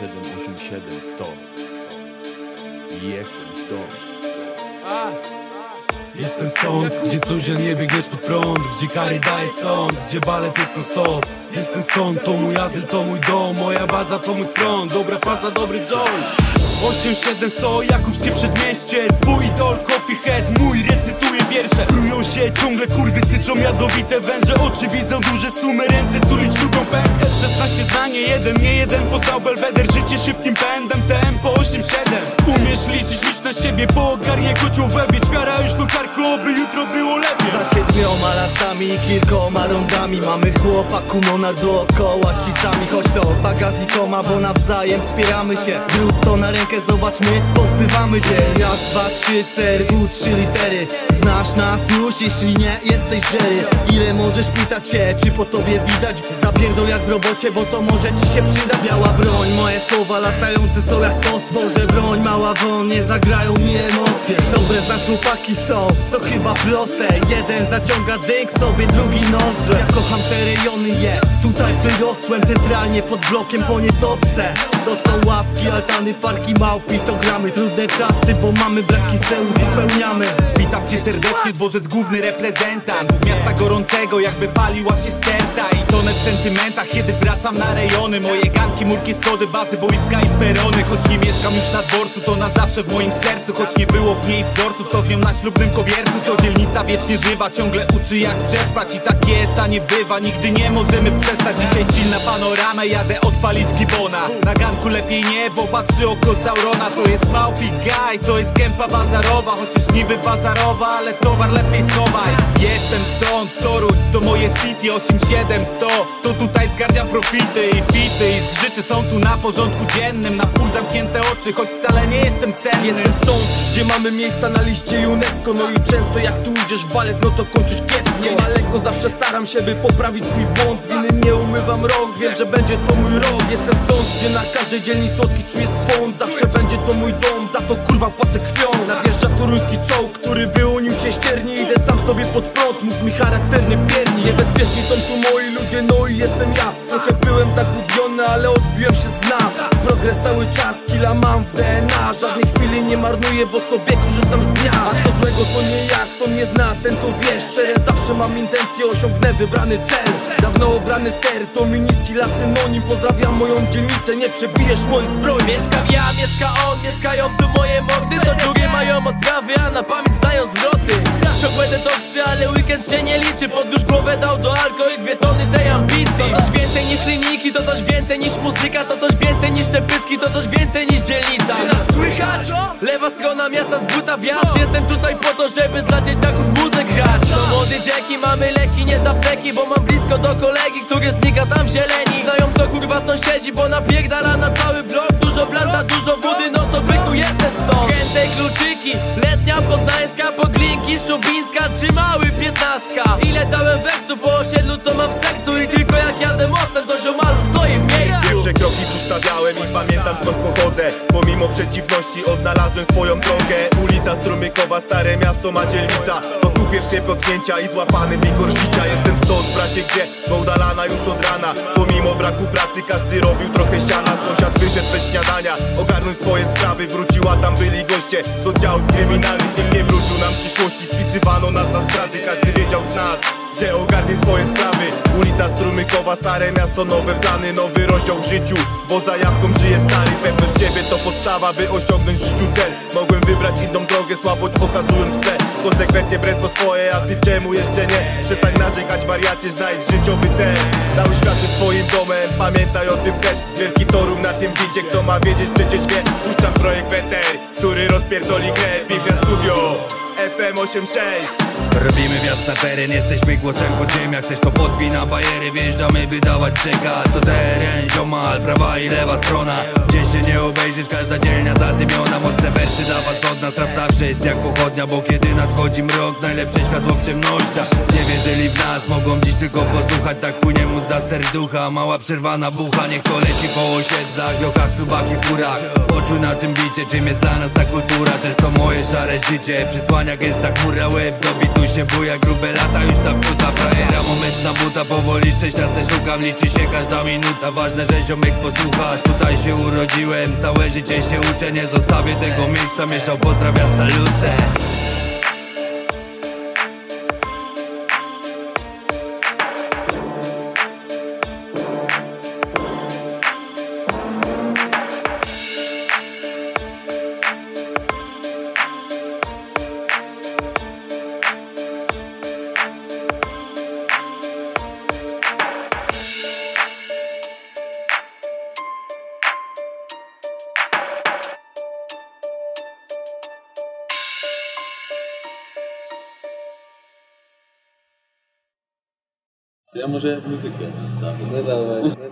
787 100. Jestem stąd. Jestem stąd, gdzie codziennie biegniesz pod prąd, gdzie kary daje sąd, gdzie balet jest non stop. Jestem stąd, to mój azyl, to mój dom, moja baza to mój schron, dobra faza, dobry joint. 8700, Jakubskie Przedmieście. Twój idol, Coffee Head, mój recytuje wiersze. Prują się ciągle, kurwy syczą jadowite węże. Oczy widzą duże sumy, ręce tulić lubią pępkę. 16 zdanie, jeden, nie jeden, poznał Belweder. Życie szybkim pędem, tempo 8-7. Umiesz liczyć, licz na siebie, bo ogarnie kocioł webieć. Wiara już do karku, oby jutro było lepiej. Za 7 latami i kilkoma rądami mamy chłopaku mona dookoła ci sami. Choć to opaga z nikoma, bo nawzajem wspieramy się. Drut to na rękę, zobaczmy, pozbywamy się. Raz, dwa, trzy, cerwu, 3 litery. Znasz nas już, jeśli nie, jesteś Jerry. Ile możesz pytać się, czy po tobie widać? Zapierdol jak w robocie, bo to może ci się przyda. Biała broń, moje słowa latające są jak kosmo. Że broń mała won, nie zagrają mi emocje. Dobre znasz chłopaki są, to chyba proste. Jeden zaciąga dyk sobie, drugi nozdrze. Ja kocham te rejony, tutaj wyrosłem centralnie pod blokiem po nietopce. To są ławki, altany, parki, małpi, to gramy. Trudne czasy, bo mamy braki seł, zupełniamy. Witam cię serdecznie, dworzec główny reprezentant. Z miasta gorącego, jakby paliła się sterta. I tonę w sentymentach, kiedy wracam na rejony. Moje ganki, murki, schody, bazy, boiska i perony. Choć nie mieszkam już na dworcu, to na zawsze w moim sercu. Choć nie było w niej wzorców, to z nią na ślubnym kobiercu. To dzielnica wiecznie żywa, ciągle uczy jak przetrwać. I tak jest, a nie bywa, nigdy nie możemy przestać. Dzisiaj chill na panoramę, jadę odpalić gibona. Na ganku lepiej nie, bo patrzy oko Saurona. To jest małpi gaj, to jest gęba bazarowa. Chociaż niby bazarowa, ale towar lepiej schowaj. Jestem stąd, Toruń, to moje city. 8700, to tutaj zgarniam profity i fity. I zgrzyty są tu na porządku dziennym. Na pół zamknięte oczy, choć wcale nie jestem senny. Jestem stąd, gdzie mamy miejsca na liście UNESCO. No i często jak tu idziesz w balet, no to kończysz kiepsko. Daleko zawsze staram się, by poprawić swój błąd. Z winy nie umywam rąk, wiem, że będzie to mój rok. Jestem stąd, gdzie na każdej dzielni słodki czuję swąd. Zawsze będzie to mój dom, za to kurwa płacę krwią. Nadjeżdża toruński czołg, który wyłonił się ścierni. Idę sam sobie pod prąd, mów mi charakterny pierni. Niebezpieczni są tu moi ludzie, no i jestem ja. Trochę byłem zagubiony, ale odbiłem się z dna. Progres cały czas, killa mam w DNA. Żadnej chwili nie marnuję, bo sobie korzystam z dnia. A co złego to nie jak, to mnie zna, ten to wiesz. Szczerze zawsze mam intencje, osiągnę wybrany cel. Dawno obrany ster, to mi niski las synonim. Pozdrawiam moją dzielnicę, nie przebijesz moich zbroi. Mieszkam ja, mieszka on, mieszkają tu moje mordy. To dżugie mają odprawy, a na pamięć znają zwroty. Ciągłe detoksy, ale weekend się nie liczy. Podnóż głowę dał do alko i 2 tony tej ambicji. To coś więcej niż linijki, to coś więcej niż muzyka. To coś więcej niż te pyski, to coś więcej niż dzielnica. Czy nas słychać? Lewa strona miasta z buta wjazd. Jestem tutaj po to, żeby dla dzieciaków muzyk grać. To młody dzieki, mamy leki, nie z apteki. Bo mam blisko do kolegi, który znika tam w zieleni. Znają to kurwa sąsiedzi, bo napierdala na cały blok. Dużo blanta, dużo wody, no to byku jestem stąd. Kręte kluczyki, letnia poznańska, poglinki, szubińska, 3 małe 15. Ile dałem weksów o osiedlu, co mam w sercu. I tylko jak jadę mostem, to ziomalu stoję w miejscu. Pierwsze kroki ustawiałem i pamiętam skąd pochodzę. Pomimo przeciwności odnalazłem swoją drogę. Ulica Strumykowa, stare miasto, ma dzielnica. Wokół pierwsze potknięcia i złapany wigor życia. Jestem stąd, bracie, gdzie? Bo udalana już od rana. Pomimo braku pracy każdy robił trochę siana. Sąsiad wyszedł bez śniadania, ogarnąć swoje sprawy. Wróciła, tam byli goście z oddziałów kryminalnych. Nikt nie wrócił nam przyszłości, spisywano nas na straty. Każdy wiedział z nas, że ogarnie swoje sprawy. Ulica Strumykowa, stare miasto, nowe plany. Nowy rozdział w życiu, bo za jabłką żyje stary. Pewność siebie to podstawa, by osiągnąć w życiu cel. Mogłem wybrać inną drogę, słabość okazując w tle. Konsekwentnie brędło swoje, a ty czemu jeszcze nie? Przestań narzekać, wariacie, znajdź życiowy cel. Cały świat jest twoim domem, pamiętaj o tym też. Wielki Toruń na tym widzie, kto ma wiedzieć, przecież wie. Puszczam projekt BTR, który rozpierdoli grę. Piwia Studio, FM 86. Robimy wjazd na teren, jesteśmy głosem podziemia. Chcesz to podbij na bajery, wjeżdżamy by dawać przekaz. To teren, ziomal, prawa i lewa strona. Gdzie się nie obejrzysz, każda dzielnia zadymiona. Mocne wersy dla was od nas, rap zawsze jest jak pochodnia. Bo kiedy nadchodzi mrok, najlepsze światło w ciemnościach. Nie wierzyli w nas, mogą dziś tylko posłuchać. Tak płynie mu za serducha, mała przerwana bucha. Niech to leci po osiedlach, jokach, klubach i furach. oczu na tym bicie. Czym jest dla nas ta kultura? Często moje szare życie przysłania gęsta chmura. Łeb dobi tu się buja, grube lata już ta wkuta. Frajera moment na buta, powoli szczęścia se szukam. Liczy się każda minuta, ważne, że ziomek posłuchasz. Tutaj się urodziłem, całe życie się uczę. Nie zostawię tego miejsca, mieszał pozdrawiam salutę. To ja może muzykę nastawię. No dawaj.